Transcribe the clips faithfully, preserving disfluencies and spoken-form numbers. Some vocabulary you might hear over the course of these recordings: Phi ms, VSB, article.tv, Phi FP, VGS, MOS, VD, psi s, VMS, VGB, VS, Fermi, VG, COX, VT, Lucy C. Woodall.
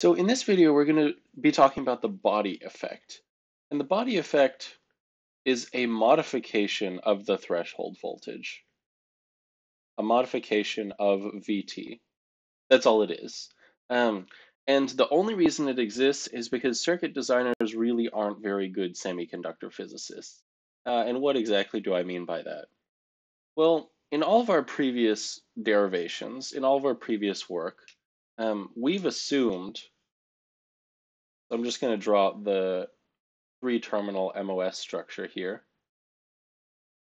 So in this video, we're going to be talking about the body effect. And the body effect is a modification of the threshold voltage, a modification of V T. That's all it is. Um, and the only reason it exists is because circuit designers really aren't very good semiconductor physicists. Uh, and what exactly do I mean by that? Well, in all of our previous derivations, in all of our previous work, Um, we've assumed, I'm just going to draw the three terminal M O S structure here.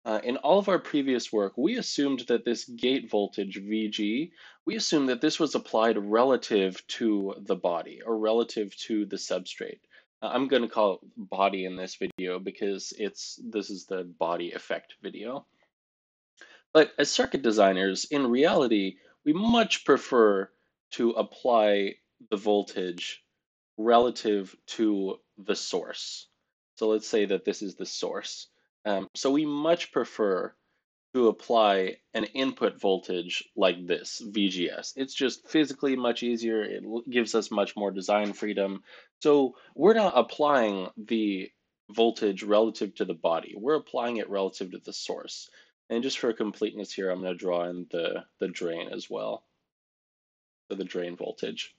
Uh, in all of our previous work, we assumed that this gate voltage V G, we assumed that this was applied relative to the body or relative to the substrate. Uh, I'm going to call it body in this video because it's this is the body effect video. But as circuit designers, in reality, we much prefer to apply the voltage relative to the source. So let's say that this is the source. Um, so we much prefer to apply an input voltage like this, V G S. It's just physically much easier. It gives us much more design freedom. So we're not applying the voltage relative to the body. We're applying it relative to the source. And just for completeness here, I'm going to draw in the, the drain as well. So the drain voltage.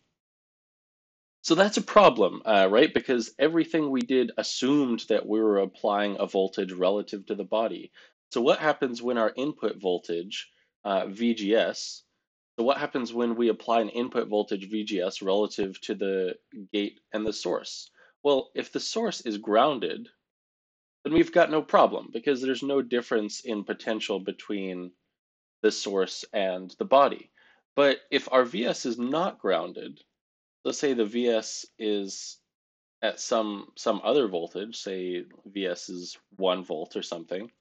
So that's a problem, uh, right? Because everything we did assumed that we were applying a voltage relative to the body. So what happens when our input voltage, uh, V G S, so what happens when we apply an input voltage V G S relative to the gate and the source? Well, if the source is grounded, then we've got no problem because there's no difference in potential between the source and the body. But if our V S is not grounded, let's say the V S is at some some other voltage, say V S is one volt or something,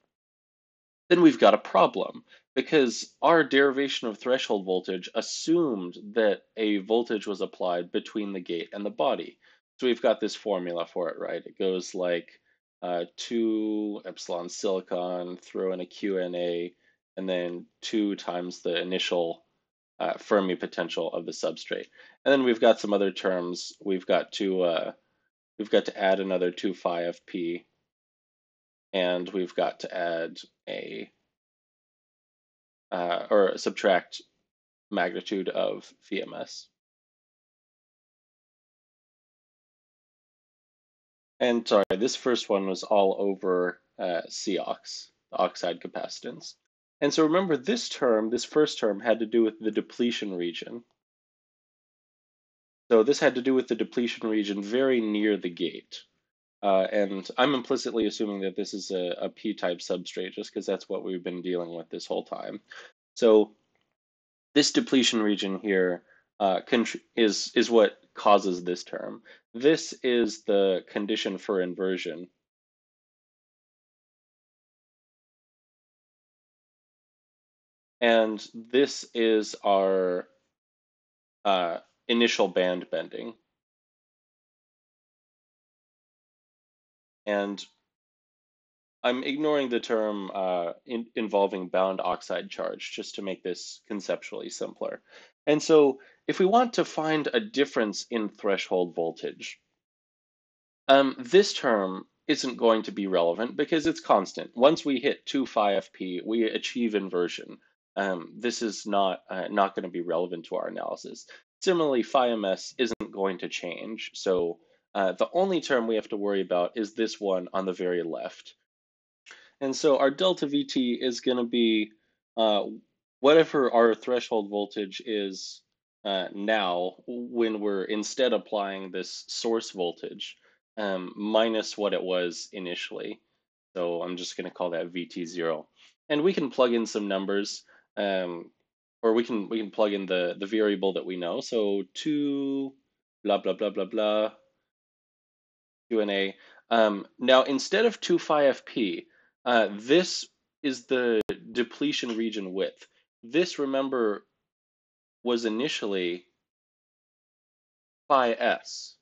then we've got a problem because our derivation of threshold voltage assumed that a voltage was applied between the gate and the body. So we've got this formula for it, right? It goes like uh, two epsilon silicon, throw in a Q N A, and then two times the initial Uh, Fermi potential of the substrate, and then we've got some other terms. We've got to uh, we've got to add another two phi F P, and we've got to add a uh, or subtract magnitude of V M S. And sorry, this first one was all over uh, C O X, the oxide capacitance. And so remember this term, this first term, had to do with the depletion region. So this had to do with the depletion region very near the gate. Uh, and I'm implicitly assuming that this is a, a p-type substrate just because that's what we've been dealing with this whole time. So this depletion region here uh, is, is what causes this term. This is the condition for inversion. And this is our uh, initial band bending. And I'm ignoring the term uh, in involving bound oxide charge just to make this conceptually simpler. And so if we want to find a difference in threshold voltage, um, this term isn't going to be relevant because it's constant. Once we hit two phi F P, we achieve inversion. Um, this is not uh, not going to be relevant to our analysis. Similarly, phi ms isn't going to change. So uh, the only term we have to worry about is this one on the very left. And so our delta V T is going to be uh, whatever our threshold voltage is uh, now when we're instead applying this source voltage um, minus what it was initially. So I'm just going to call that V T zero. And we can plug in some numbers. Um, or we can we can plug in the the variable that we know. So two blah blah blah blah blah Q N A. Um, now instead of two phi F P, uh, this is the depletion region width. This, remember, was initially phi s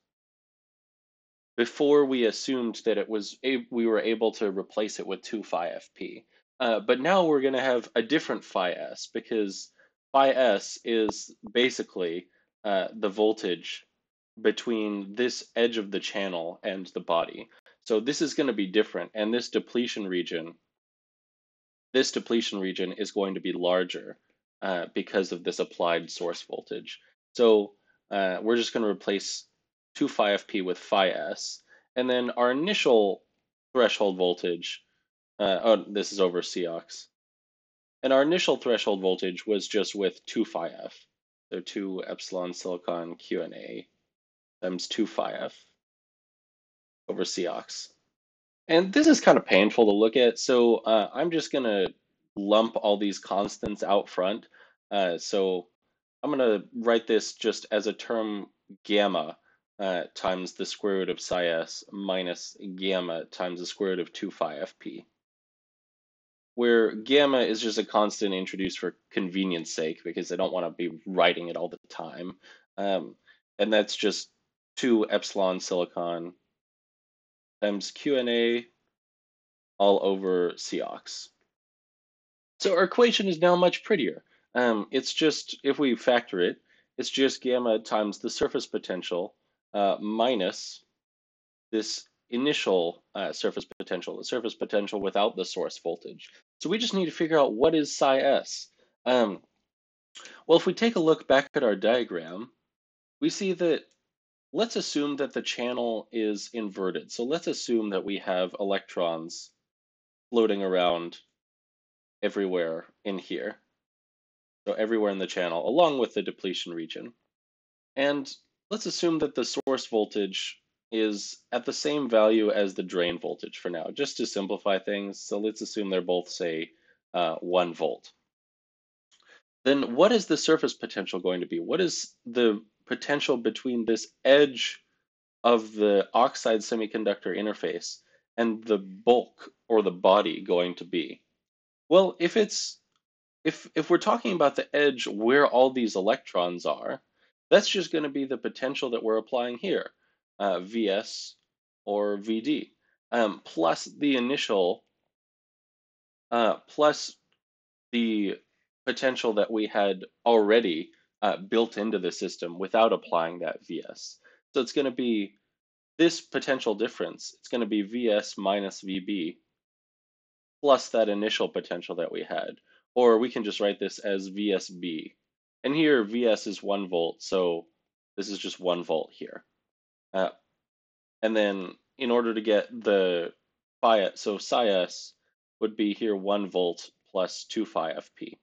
before we assumed that it was a, we were able to replace it with two phi F P. Uh, but now we're going to have a different phi s because phi s is basically uh, the voltage between this edge of the channel and the body. So this is going to be different, and this depletion region, this depletion region is going to be larger uh, because of this applied source voltage. So uh, we're just going to replace two phi F P with phi S, and then our initial threshold voltage, uh, oh, this is over C O X, and our initial threshold voltage was just with two phi F, so two epsilon silicon Q N A times two phi F over C O X. And this is kind of painful to look at, so uh, I'm just going to lump all these constants out front. Uh, so I'm going to write this just as a term gamma uh, times the square root of psi s minus gamma times the square root of two phi F P, where gamma is just a constant introduced for convenience sake because I don't want to be writing it all the time. Um, and that's just two epsilon silicon times Q N A all over C O X. So our equation is now much prettier. Um, it's just, if we factor it, it's just gamma times the surface potential uh, minus this initial uh, surface potential, the surface potential without the source voltage. So we just need to figure out what is psi s. Um, well, if we take a look back at our diagram, we see that let's assume that the channel is inverted. So let's assume that we have electrons floating around everywhere in here. So everywhere in the channel, along with the depletion region. And let's assume that the source voltage is at the same value as the drain voltage for now, just to simplify things. So let's assume they're both, say, uh, one volt. Then what is the surface potential going to be? What is the potential between this edge of the oxide semiconductor interface and the bulk or the body going to be? Well, if it's if if we're talking about the edge where all these electrons are, that's just going to be the potential that we're applying here, uh, V S or V D, um, plus the initial uh, plus the potential that we had already Uh, built into the system without applying that V S. So it's going to be this potential difference. It's going to be V S minus V B plus that initial potential that we had. Or we can just write this as V S B. And here V S is one volt, so this is just one volt here. Uh, and then in order to get the phi, so psi s would be here one volt plus two phi F P.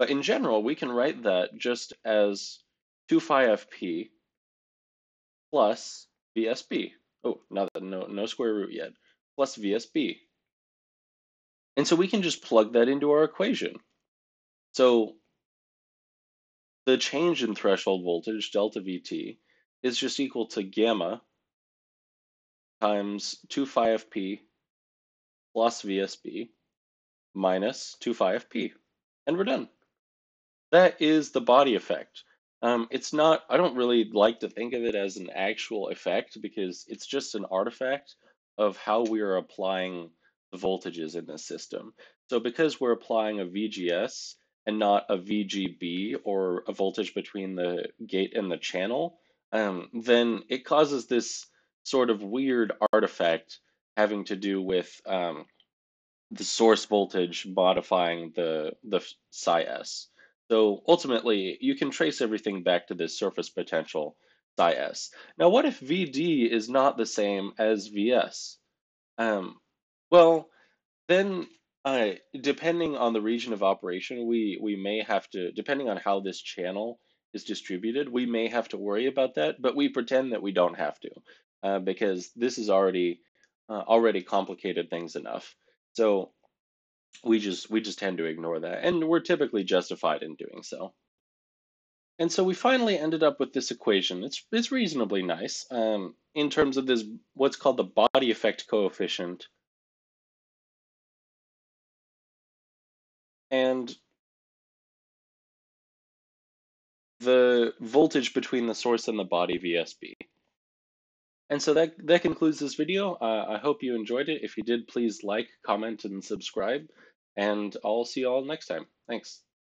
But in general, we can write that just as two phi F P plus V S B. Oh, not that, no, no square root yet, plus V S B. And so we can just plug that into our equation. So the change in threshold voltage, delta V T, is just equal to gamma times two phi F P plus V S B minus two phi F P. And we're done. That is the body effect. Um, it's not, I don't really like to think of it as an actual effect because it's just an artifact of how we are applying the voltages in this system. So because we're applying a V G S and not a V G B or a voltage between the gate and the channel, um, then it causes this sort of weird artifact having to do with um, the source voltage modifying the, the psi s. So ultimately, you can trace everything back to this surface potential psi s. Now, what if V D is not the same as V S? Um, well, then uh, depending on the region of operation, we, we may have to, depending on how this channel is distributed, we may have to worry about that, but we pretend that we don't have to uh, because this is already, uh, already complicated things enough. So we just we just tend to ignore that, and we're typically justified in doing so. And so we finally ended up with this equation. It's it's reasonably nice um, in terms of this what's called the body effect coefficient. And the voltage between the source and the body, V S B. And so that, that concludes this video. Uh, I hope you enjoyed it. If you did, please like, comment, and subscribe. And I'll see you all next time. Thanks.